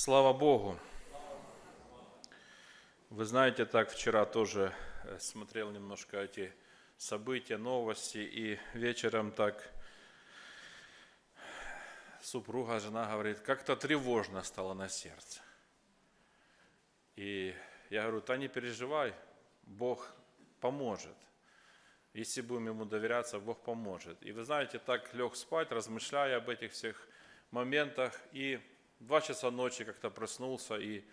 Слава Богу! Вы знаете, так вчера тоже смотрел немножко эти события, новости, и вечером так супруга, жена говорит, как-то тревожно стало на сердце. И я говорю, да не переживай, Бог поможет. Если будем Ему доверяться, Бог поможет. И вы знаете, так лег спать, размышляя об этих всех моментах, и 2 часа ночи как-то проснулся и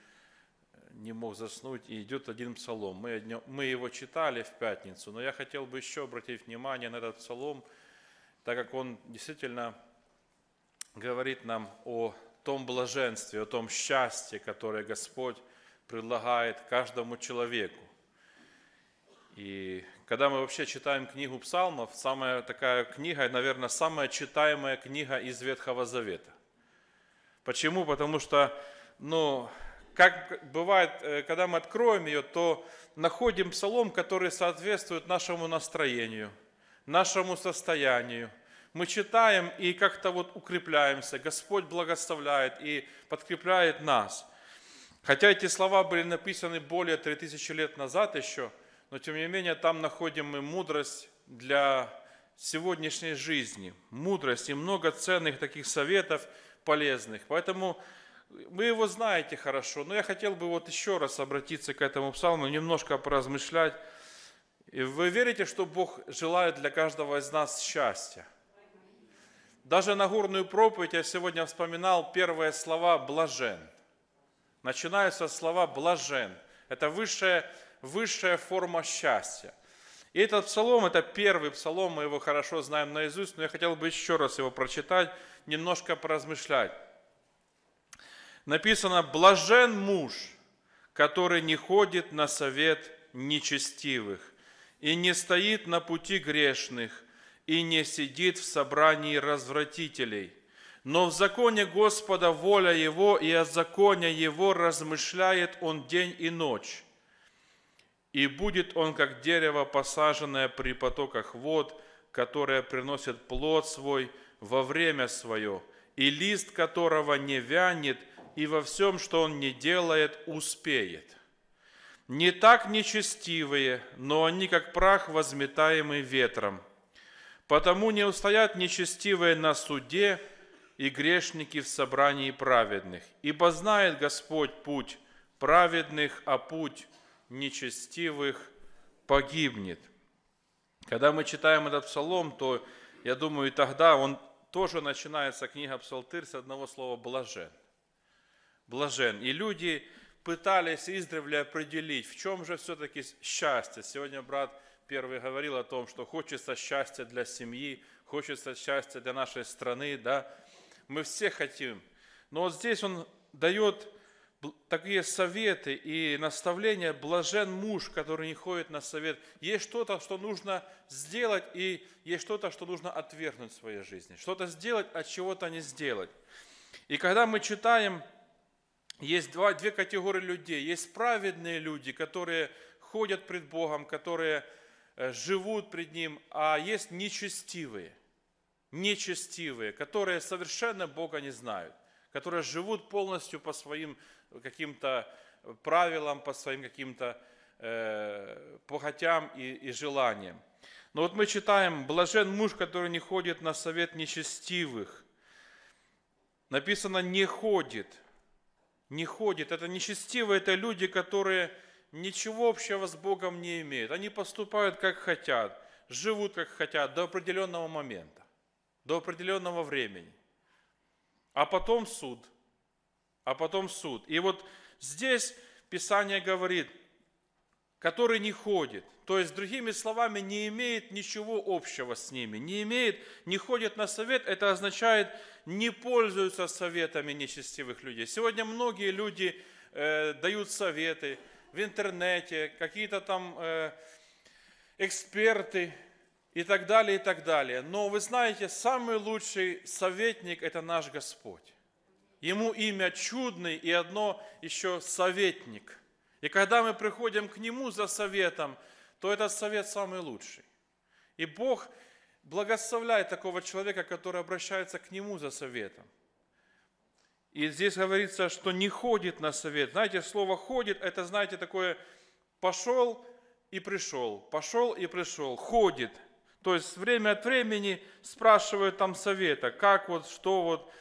не мог заснуть. И идет один псалом. Мы его читали в пятницу, но я хотел бы еще обратить внимание на этот псалом, так как он действительно говорит нам о том блаженстве, о том счастье, которое Господь предлагает каждому человеку. И когда мы вообще читаем книгу псалмов, самая такая книга, наверное, самая читаемая книга из Ветхого Завета. Почему? Потому что, как бывает, когда мы откроем ее, то находим псалом, который соответствует нашему настроению, нашему состоянию. Мы читаем и как-то укрепляемся. Господь благословляет и подкрепляет нас. Хотя эти слова были написаны более 3000 лет назад еще, но тем не менее там находим мы мудрость для сегодняшней жизни. Мудрость и много ценных таких советов, полезных. Поэтому вы его знаете хорошо. Но я хотел бы еще раз обратиться к этому псалму, немножко поразмышлять. И вы верите, что Бог желает для каждого из нас счастья? Даже Нагорную проповедь я сегодня вспоминал первые слова «блажен». Начинаются слова «блажен». Это высшая форма счастья. И этот псалом, это первый псалом, мы его хорошо знаем наизусть, но я хотел бы еще раз его прочитать, немножко поразмышлять. Написано: «Блажен муж, который не ходит на совет нечестивых, и не стоит на пути грешных, и не сидит в собрании развратителей, но в законе Господа воля его, и о законе его размышляет он день и ночь. И будет он, как дерево, посаженное при потоках вод, которое приносит плод свой во время свое, и лист которого не вянет, и во всем, что он не делает, успеет. Не так нечестивые, но они, как прах, возметаемый ветром. Потому не устоят нечестивые на суде, и грешники в собрании праведных. Ибо знает Господь путь праведных, а путь нечестивых погибнет». Когда мы читаем этот псалом, то, я думаю, и тогда он тоже начинается, книга Псалтырь, с одного слова «блажен». Блажен. И люди пытались издревле определить, в чем же все-таки счастье. Сегодня брат первый говорил о том, что хочется счастья для семьи, хочется счастья для нашей страны, да. Мы все хотим. Но вот здесь он дает такие советы и наставления. Блажен муж, который не ходит на совет. Есть что-то, что нужно сделать, и есть что-то, что нужно отвергнуть в своей жизни. Что-то сделать, а чего-то не сделать. И когда мы читаем, есть две категории людей. Есть праведные люди, которые ходят пред Богом, которые живут пред Ним, а есть нечестивые, которые совершенно Бога не знают, которые живут полностью по своим каким-то правилам, по своим каким-то похотям и желаниям. Но вот мы читаем: «Блажен муж, который не ходит на совет нечестивых». Написано «не ходит». Не ходит. Это нечестивые, это люди, которые ничего общего с Богом не имеют. Они поступают, как хотят, живут, как хотят, до определенного момента, до определенного времени. А потом суд. И вот здесь Писание говорит, который не ходит, то есть, другими словами, не имеет ничего общего с ними, не ходит на совет, это означает, не пользуются советами нечестивых людей. Сегодня многие люди дают советы в интернете, какие-то там эксперты и так далее. Но вы знаете, самый лучший советник – это наш Господь. Ему имя чудный и одно еще – советник. И когда мы приходим к Нему за советом, то этот совет самый лучший. И Бог благословляет такого человека, который обращается к Нему за советом. И здесь говорится, что не ходит на совет. Знаете, слово «ходит» – это, знаете, такое «пошел и пришел», «пошел и пришел», «ходит». То есть время от времени спрашивают там совета, как вот, что вот.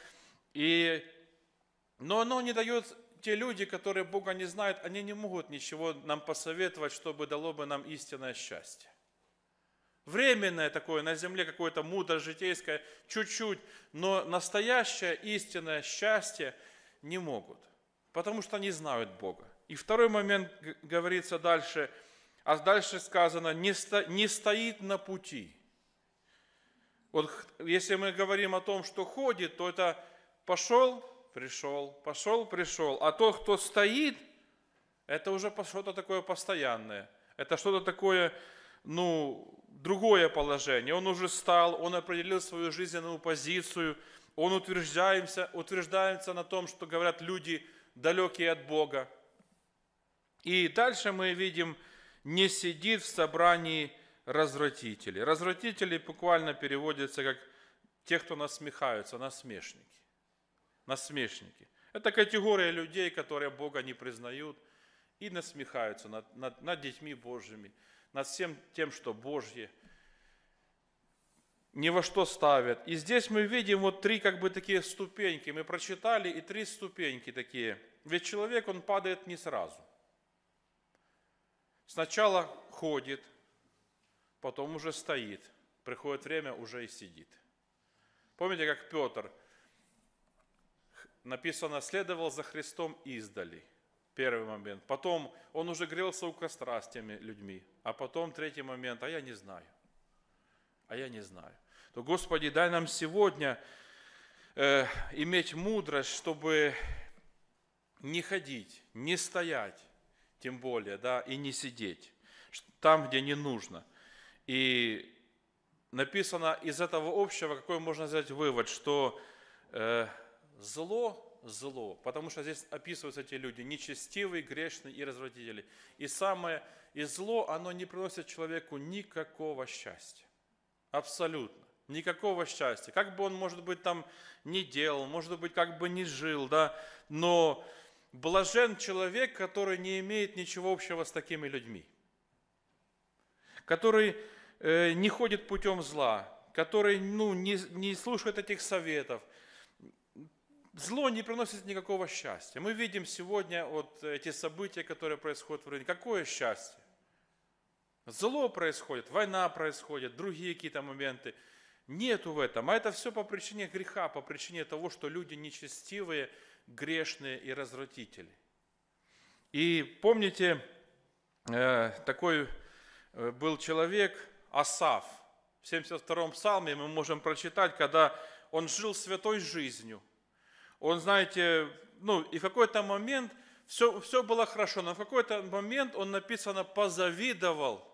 Но оно не дает, те люди, которые Бога не знают, они не могут ничего нам посоветовать, чтобы дало бы нам истинное счастье. Временное такое, на земле какое-то мудрость житейское, чуть-чуть, но настоящее истинное счастье не могут, потому что не знают Бога. И второй момент говорится дальше, а дальше сказано, не стоит на пути. Вот если мы говорим о том, что ходит, то это пошел, пришел, а тот, кто стоит, это уже что-то такое постоянное, это что-то такое, другое положение. Он уже стал, он определил свою жизненную позицию, он утверждается на том, что говорят люди, далекие от Бога. И дальше мы видим, не сидит в собрании развратителей. Развратители буквально переводятся как те, кто насмехаются, насмешники. Насмешники. Это категория людей, которые Бога не признают и насмехаются над детьми Божьими, над всем тем, что Божье, ни во что ставят. И здесь мы видим вот три как бы такие ступеньки. Мы прочитали и три ступеньки такие. Ведь человек, он падает не сразу. Сначала ходит, потом уже стоит. Приходит время, уже и сидит. Помните, как Петр, написано, следовал за Христом издали. Первый момент. Потом он уже грелся у костра с теми людьми. А потом третий момент. А я не знаю. То, Господи, дай нам сегодня иметь мудрость, чтобы не ходить, не стоять, тем более, да, и не сидеть там, где не нужно. И написано из этого общего, какой можно взять вывод, что зло, потому что здесь описываются эти люди, нечестивые, грешные и развратители. И зло, оно не приносит человеку никакого счастья. Абсолютно. Никакого счастья. Как бы он, может быть, там не делал, может быть, как бы не жил, да, но блажен человек, который не имеет ничего общего с такими людьми, который не ходит путем зла, который не слушает этих советов. Зло не приносит никакого счастья. Мы видим сегодня вот эти события, которые происходят в рынке. Какое счастье? Зло происходит, война происходит, другие какие-то моменты. Нету в этом. А это все по причине греха, по причине того, что люди нечестивые, грешные и развратители. И помните, такой был человек Асав. В 72-м псалме мы можем прочитать, когда он жил святой жизнью. Он, знаете, и в какой-то момент все было хорошо, но в какой-то момент он, написано, позавидовал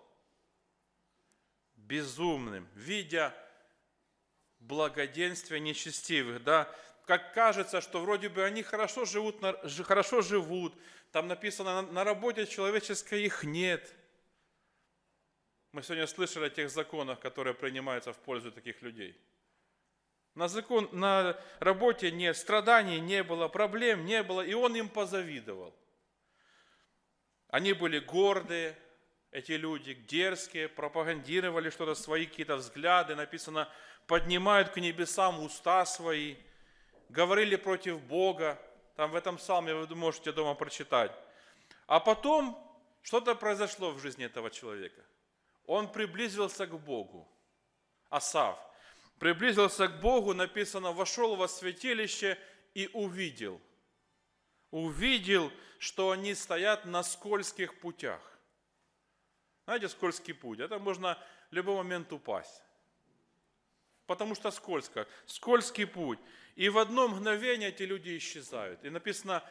безумным, видя благоденствие нечестивых, да. Как кажется, что вроде бы они хорошо живут, там написано, на работе человеческой их нет. Мы сегодня слышали о тех законах, которые принимаются в пользу таких людей. На работе нет, страданий не было, проблем не было, и он им позавидовал. Они были гордые, эти люди, дерзкие, пропагандировали что-то, свои какие-то взгляды, написано, поднимают к небесам уста свои, говорили против Бога, там в этом псалме вы можете дома прочитать. А потом что-то произошло в жизни этого человека. Он приблизился к Богу, Асав. Приблизился к Богу, написано, вошел во святилище и увидел. Увидел, что они стоят на скользких путях. Знаете, скользкий путь, это можно в любой момент упасть. Потому что скользко. Скользкий путь. И в одно мгновение эти люди исчезают. И написано,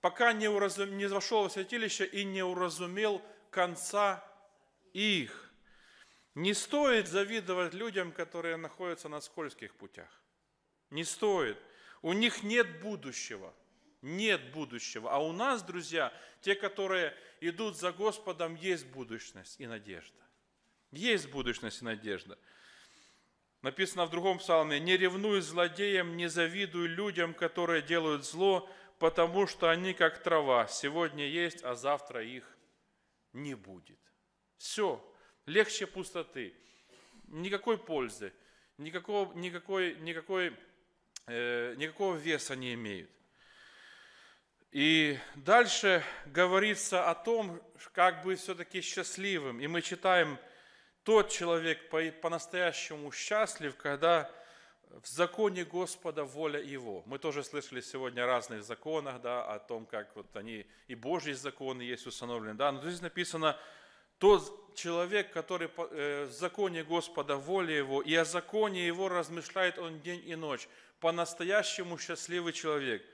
пока не вошел во святилище и не уразумел конца их. Не стоит завидовать людям, которые находятся на скользких путях. Не стоит. У них нет будущего. Нет будущего. А у нас, друзья, те, которые идут за Господом, есть будущность и надежда. Есть будущность и надежда. Написано в другом псалме: «Не ревнуй злодеям, не завидуй людям, которые делают зло, потому что они как трава, сегодня есть, а завтра их не будет». Все, легче пустоты, никакой пользы, никакого веса не имеют. И дальше говорится о том, как быть все-таки счастливым. И мы читаем: тот человек по-настоящему счастлив, когда в законе Господа воля его. Мы тоже слышали сегодня о разных законах, да, о том, как вот они и Божьи законы есть установлены. Да. Но здесь написано: тот человек, который в законе Господа воля его, и о законе его размышляет он день и ночь. По-настоящему счастливый человек.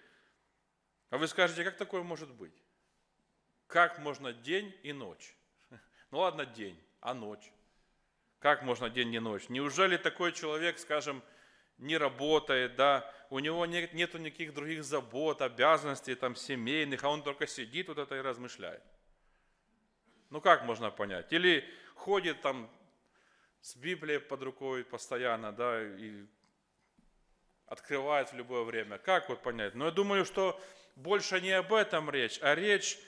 А вы скажете, как такое может быть? Как можно день и ночь? Ну ладно, день, а ночь? Как можно день и ночь? Неужели такой человек, скажем, не работает, да, у него нету никаких других забот, обязанностей там, семейных, а он только сидит вот это и размышляет? Ну как можно понять? Или ходит там с Библией под рукой постоянно, да, и открывает в любое время. Как вот понять? Но я думаю, что больше не об этом речь, а речь...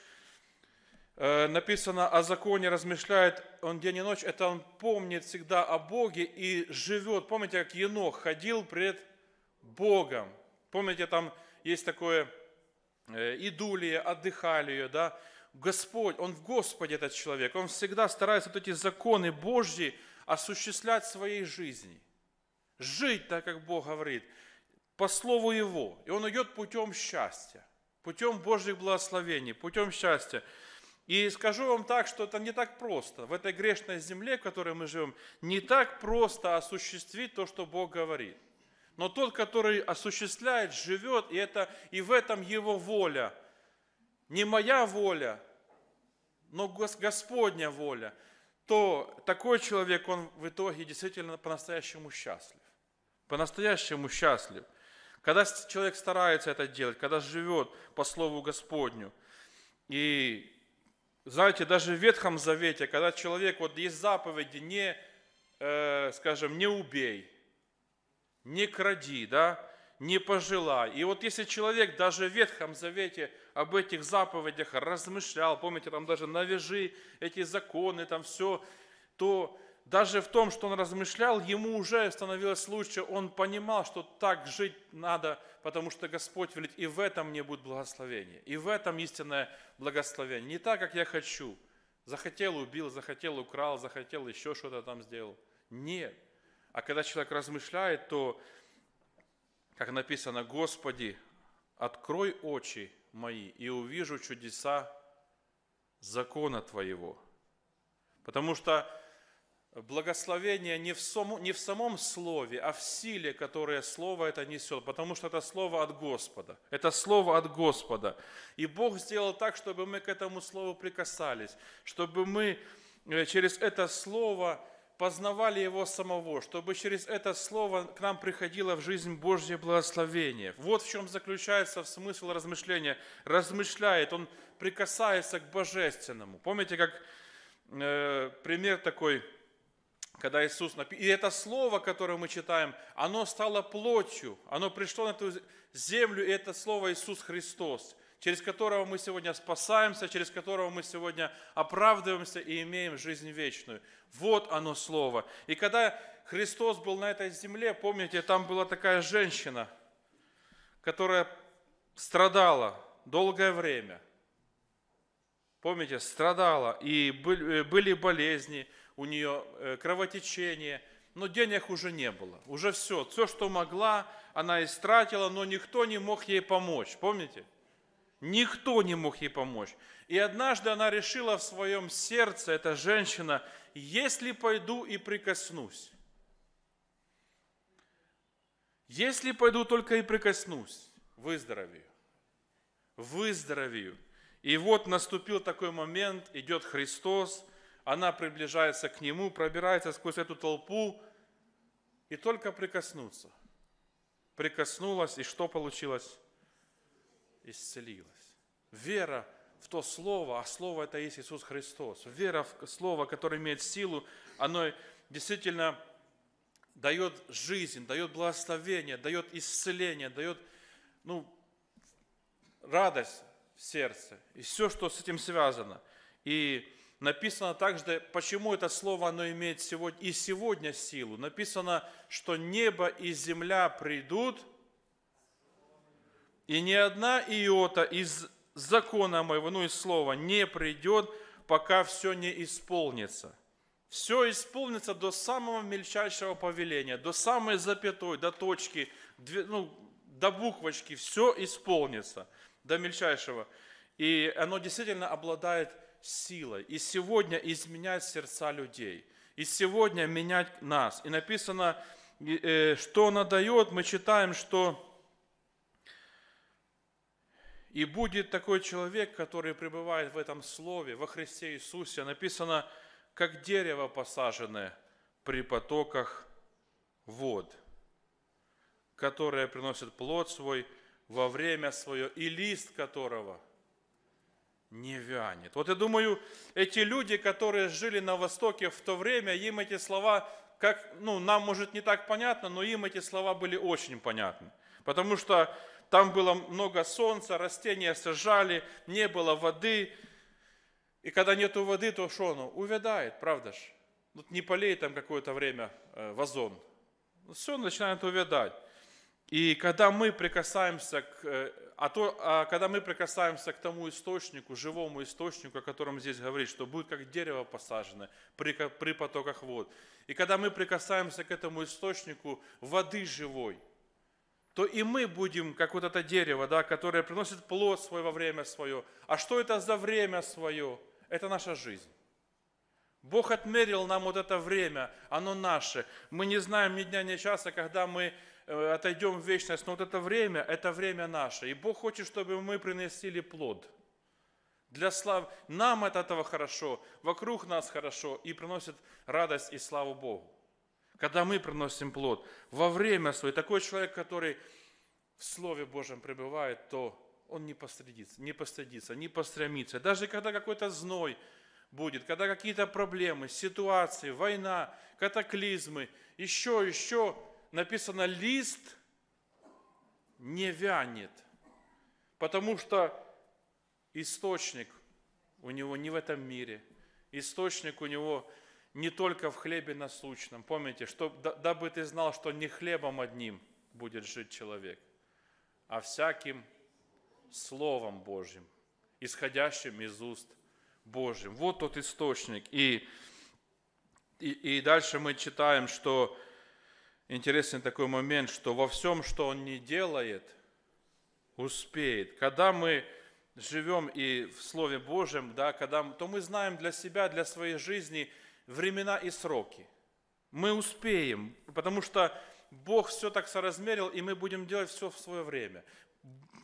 Написано: о законе размышляет он день и ночь. Это он помнит всегда о Боге и живет. Помните, как Енох ходил пред Богом? Помните, там есть такое идулие, отдыхалие, да? Господь, он в Господе этот человек. Он всегда старается вот эти законы Божьи осуществлять в своей жизни. Жить так, как Бог говорит, по слову Его. И он идет путем счастья, путем Божьих благословений, путем счастья. И скажу вам так, что это не так просто. В этой грешной земле, в которой мы живем, не так просто осуществить то, что Бог говорит. Но тот, который осуществляет, живет, и в этом его воля. Не моя воля, но Господня воля. То такой человек, он в итоге действительно по-настоящему счастлив. По-настоящему счастлив. Когда человек старается это делать, когда живет по слову Господню. И... знаете, даже в Ветхом Завете, когда человек, вот есть заповеди, не убей, не кради, да, не пожелай. И вот если человек даже в Ветхом Завете об этих заповедях размышлял, помните, там даже навяжи эти законы, там все, то даже в том, что он размышлял, ему уже становилось лучше, он понимал, что так жить надо, потому что Господь велит, и в этом мне будет благословение, и в этом истинное благословение. Не так, как я хочу. Захотел — убил, захотел — украл, захотел — еще что-то там сделал. Нет. А когда человек размышляет, то, как написано: «Господи, открой очи мои, и увижу чудеса закона Твоего». Потому что благословение не в самом слове, а в силе, которое слово это несет, потому что это слово от Господа. Это слово от Господа. И Бог сделал так, чтобы мы к этому слову прикасались, чтобы мы через это слово познавали Его самого, чтобы через это слово к нам приходило в жизнь Божье благословение. Вот в чем заключается смысл размышления. Размышляет, он прикасается к божественному. Помните, как пример такой, когда Иисус написал, и это слово, которое мы читаем, оно стало плотью, оно пришло на эту землю, и это слово Иисус Христос, через которого мы сегодня спасаемся, через которого мы сегодня оправдываемся и имеем жизнь вечную. Вот оно слово. И когда Христос был на этой земле, помните, там была такая женщина, которая страдала долгое время. Помните, страдала, и были болезни, у нее кровотечение, но денег уже не было. Уже все, что могла, она истратила, но никто не мог ей помочь. Помните? Никто не мог ей помочь. И однажды она решила в своем сердце, эта женщина: если пойду и прикоснусь, если пойду только и прикоснусь, выздоровею. И вот наступил такой момент, идет Христос, она приближается к Нему, пробирается сквозь эту толпу, и только прикоснуться. Прикоснулась, и что получилось? Исцелилась. Вера в то Слово, а Слово это есть Иисус Христос. Вера в Слово, которое имеет силу, оно действительно дает жизнь, дает благословение, дает исцеление, дает радость в сердце. И все, что с этим связано. И написано также, почему это слово, оно имеет сегодня, и сегодня силу. Написано, что небо и земля придут, и ни одна иота из закона моего, из слова, не придет, пока все не исполнится. Все исполнится до самого мельчайшего повеления, до самой запятой, до точки, до буквочки. Все исполнится до мельчайшего. И оно действительно обладает силой. И сегодня изменять сердца людей. И сегодня менять нас. И написано, что она дает. Мы читаем, что и будет такой человек, который пребывает в этом слове, во Христе Иисусе. Написано, как дерево посаженное при потоках вод, которое приносит плод свой во время свое, и лист которого не вянет. Вот я думаю, эти люди, которые жили на Востоке в то время, им эти слова, как, нам, может, не так понятно, но им эти слова были очень понятны. Потому что там было много солнца, растения сажали, не было воды. И когда нету воды, то что оно? Увядает, правда же? Не полей там какое-то время вазон. Все начинает увядать. И когда мы прикасаемся к тому источнику, живому источнику, о котором здесь говорит, что будет как дерево посажено при потоках вод. И когда мы прикасаемся к этому источнику воды живой, то и мы будем, как вот это дерево, которое приносит плод свой во время свое. А что это за время свое? Это наша жизнь. Бог отмерил нам вот это время, оно наше. Мы не знаем ни дня, ни часа, когда мы отойдем в вечность, но вот это время наше. И Бог хочет, чтобы мы приносили плод. Нам от этого хорошо, вокруг нас хорошо, и приносит радость и славу Богу. Когда мы приносим плод во время свое, такой человек, который в Слове Божьем пребывает, то он не постыдится, не пострамится. Даже когда какой-то зной будет, когда какие-то проблемы, ситуации, война, катаклизмы, еще, написано, лист не вянет. Потому что источник у него не в этом мире, источник у него не только в хлебе насущном. Помните, дабы ты знал, что не хлебом одним будет жить человек, а всяким Словом Божьим, исходящим из уст Божьим. Вот тот источник. И дальше мы читаем, что интересный такой момент, что во всем, что он не делает, успеет. Когда мы живем и в Слове Божьем, то мы знаем для себя, для своей жизни времена и сроки. Мы успеем, потому что Бог все так соразмерил, и мы будем делать все в свое время.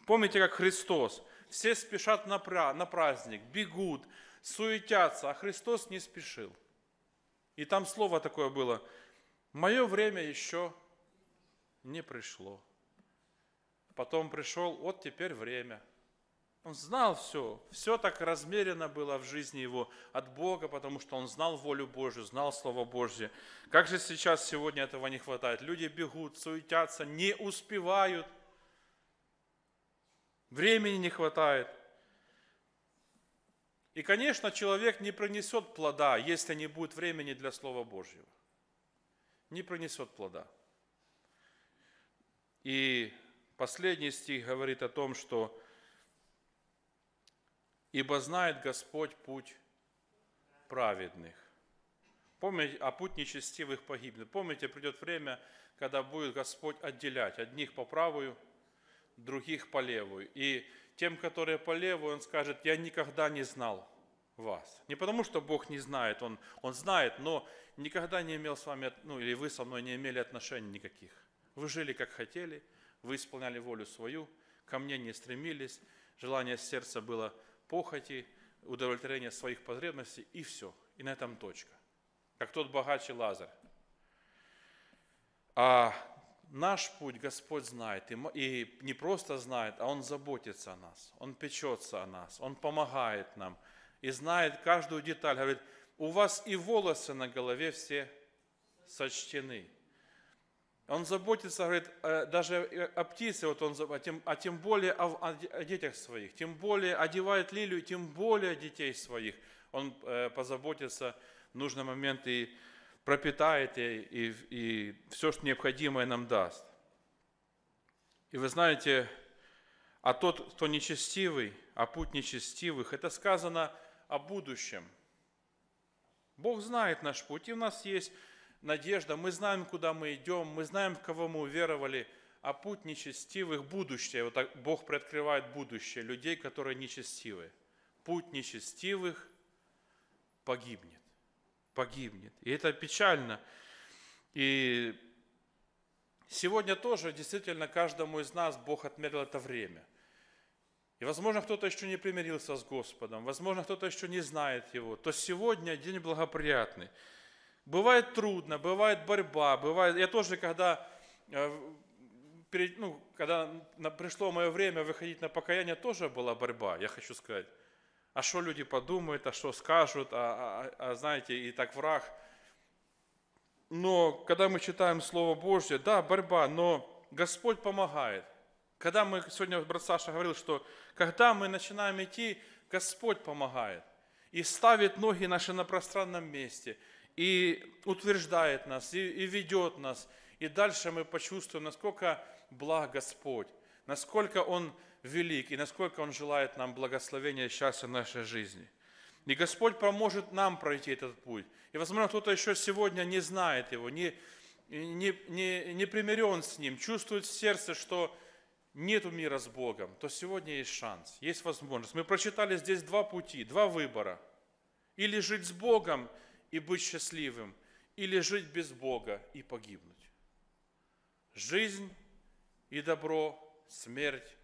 Помните, как Христос. Все спешат на праздник, бегут, суетятся, а Христос не спешил. И там слово такое было: «Мое время еще не пришло». Потом пришел, вот теперь время. Он знал все, все так размеренно было в жизни его от Бога, потому что он знал волю Божью, знал Слово Божье. Как же сейчас сегодня этого не хватает? Люди бегут, суетятся, не успевают, времени не хватает. И, конечно, человек не принесет плода, если не будет времени для Слова Божьего. Не принесет плода. И последний стих говорит о том, что «Ибо знает Господь путь праведных». Помните, а путь нечестивых погибнет. Помните, придет время, когда будет Господь отделять одних по правую, других по левую. И тем, которые по левую, Он скажет: «Я никогда не знал вас». Не потому, что Бог не знает, Он знает, но никогда не имел с вами, или вы со мной не имели отношений никаких. Вы жили, как хотели, вы исполняли волю свою, ко мне не стремились, желание сердца было похоти, удовлетворение своих потребностей, и все. И на этом точка. Как тот богач и Лазарь. А наш путь Господь знает, и не просто знает, а Он заботится о нас, Он печется о нас, Он помогает нам, и знает каждую деталь. Говорит: у вас и волосы на голове все сочтены. Он заботится, говорит, даже о птице, вот он, а тем более о детях своих, тем более одевает лилию, тем более детей своих. Он позаботится в нужный момент и пропитает, и все, что необходимое нам даст. И вы знаете, а тот, кто нечестивый, а путь нечестивых, это сказано о будущем. Бог знает наш путь, и у нас есть надежда, мы знаем, куда мы идем, мы знаем, в кого мы уверовали, а путь нечестивых – будущее. Вот так Бог приоткрывает будущее людей, которые нечестивы. Путь нечестивых погибнет, погибнет. И это печально. И сегодня тоже действительно каждому из нас Бог отмерил это время. И, возможно, кто-то еще не примирился с Господом, возможно, кто-то еще не знает Его. То сегодня день благоприятный. Бывает трудно, бывает борьба, бывает... Я тоже, когда пришло мое время выходить на покаяние, тоже была борьба, я хочу сказать. А что люди подумают, а что скажут, знаете, и так враг. Но когда мы читаем Слово Божье, да, борьба, но Господь помогает. Когда мы, сегодня брат Саша говорил, что когда мы начинаем идти, Господь помогает и ставит ноги наши на пространном месте, и утверждает нас, и ведет нас. И дальше мы почувствуем, насколько благ Господь, насколько Он велик, и насколько Он желает нам благословения и счастья в нашей жизни. И Господь поможет нам пройти этот путь. И, возможно, кто-то еще сегодня не знает Его, не примирен с Ним, чувствует в сердце, что нет мира с Богом, то сегодня есть шанс, есть возможность. Мы прочитали здесь два пути, два выбора. Или жить с Богом, и быть счастливым, или жить без Бога и погибнуть. Жизнь и добро, смерть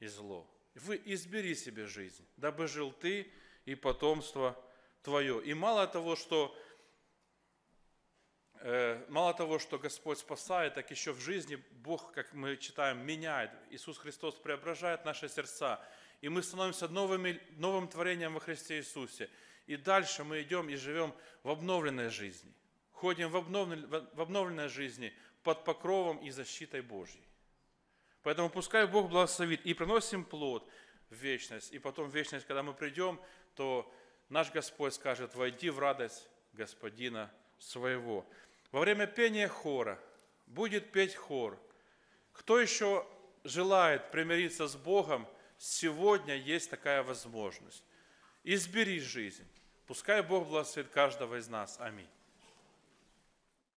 и зло. Вы избери себе жизнь, дабы жил ты и потомство твое. И мало того, что Господь спасает, так еще в жизни Бог, как мы читаем, меняет. Иисус Христос преображает наши сердца, и мы становимся новым творением во Христе Иисусе. И дальше мы идем и живем в обновленной жизни. Ходим в обновленной жизни под покровом и защитой Божьей. Поэтому пускай Бог благословит и приносим плод в вечность. И потом в вечность, когда мы придем, то наш Господь скажет: «Войди в радость Господина своего». Во время пения хора будет петь хор. Кто еще желает примириться с Богом, сегодня есть такая возможность. Избери жизнь. Пускай Бог благословит каждого из нас. Аминь.